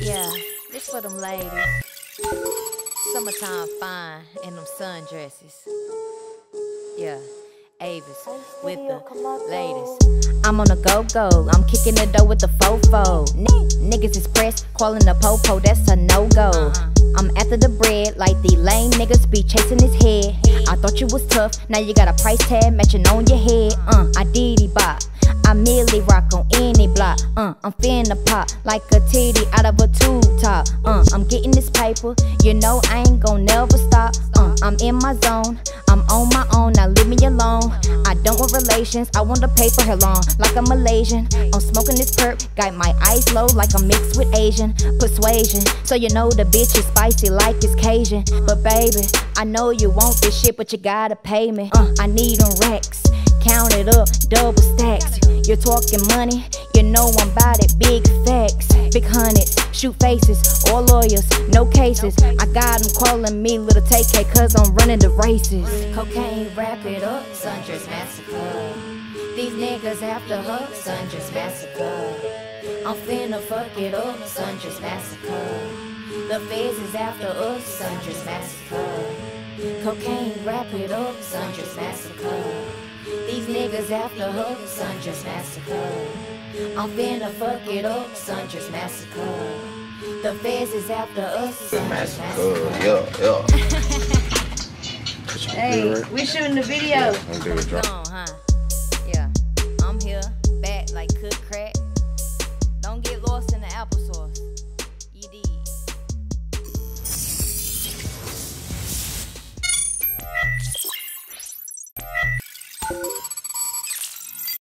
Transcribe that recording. Yeah, this for them ladies. Summertime fine in them sundresses. Yeah, Avis with the latest. I'm on a go-go, I'm kicking the door with the fofo. Niggas is pressed, calling the popo, that's a no-go. I'm after the bread, like the lame niggas be chasing his head. I thought you was tough, now you got a price tag matching on your head. I diddy bop, I merely rock on any block. I'm finna pop like a titty out of a tube top. I'm getting this paper, you know I ain't gon' never stop. I'm in my zone, I'm on my own, now leave me alone. I don't want relations, I want to pay for her long, like a Malaysian. I'm smoking this perp, got my eyes low like I'm mixed with Asian persuasion. So you know the bitch is spicy like it's Cajun. But baby, I know you want this shit, but you gotta pay me. I need them racks, count it up, double stacks. You're talking money, you know I'm about it, big facts. Big hundreds, shoot faces, all lawyers, no cases. I got them calling me Little TK, cause I'm running the races. Cocaine, wrap it up, Sundress Massacre. These niggas after her, Sundress Massacre. I'm finna fuck it up, Sundress Massacre. The feds is after us, Sundress Massacre. Cocaine, wrap it up, Sundress Massacre. These niggas after her, Sundress Massacre. I'm finna fuck it up, Sundress Massacre. The feds is after us, Sundress Massacre. Yeah, yeah. Hey, we shooting the video. Yeah, I'm doing it, drop.